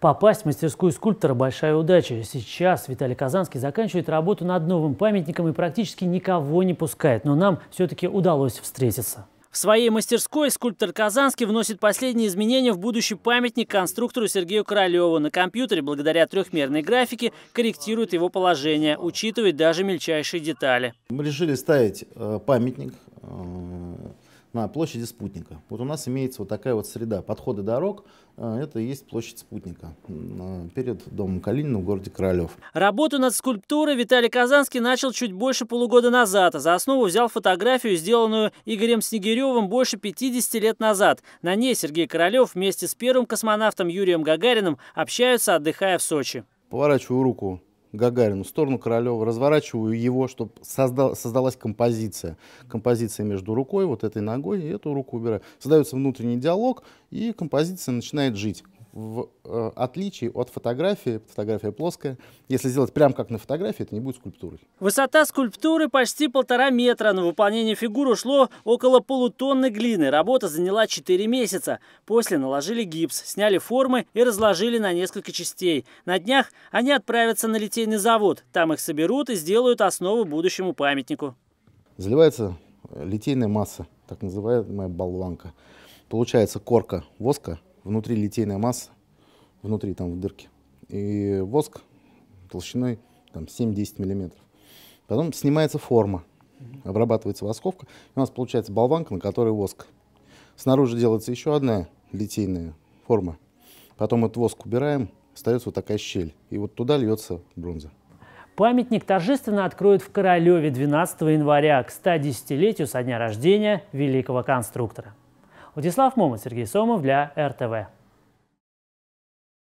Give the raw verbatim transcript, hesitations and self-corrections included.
Попасть в мастерскую скульптора – большая удача. Сейчас Виталий Казанский заканчивает работу над новым памятником и практически никого не пускает. Но нам все-таки удалось встретиться. В своей мастерской скульптор Казанский вносит последние изменения в будущий памятник конструктору Сергею Королеву. На компьютере, благодаря трехмерной графике, корректирует его положение, учитывает даже мельчайшие детали. Мы решили ставить памятник на площади спутника. Вот у нас имеется вот такая вот среда. Подходы дорог – это и есть площадь спутника перед домом Калинина в городе Королев. Работу над скульптурой Виталий Казанский начал чуть больше полугода назад. За основу взял фотографию, сделанную Игорем Снегиревым больше пятидесяти лет назад. На ней Сергей Королев вместе с первым космонавтом Юрием Гагариным общаются, отдыхая в Сочи. Поворачиваю руку Гагарину в сторону Королева, разворачиваю его, чтобы создал, создалась композиция. Композиция между рукой, вот этой ногой, и эту руку убираю. Создается внутренний диалог, и композиция начинает жить. В э, отличие от фотографии, фотография плоская, если сделать прям как на фотографии, это не будет скульптурой. Высота скульптуры почти полтора метра. На выполнение фигур ушло около полутонны глины. Работа заняла четыре месяца. После наложили гипс, сняли формы и разложили на несколько частей. На днях они отправятся на литейный завод. Там их соберут и сделают основу будущему памятнику. Заливается литейная масса, так называемая болванка. Получается корка воска. Внутри литейная масса, внутри там в дырке, и воск толщиной семь-десять миллиметров. Потом снимается форма, обрабатывается восковка, и у нас получается болванка, на которой воск. Снаружи делается еще одна литейная форма, потом этот воск убираем, остается вот такая щель, и вот туда льется бронза. Памятник торжественно откроют в Королеве двенадцатого января к стодесятилетию со дня рождения великого конструктора. Владислав Момот, Сергей Сомов для эр тэ вэ.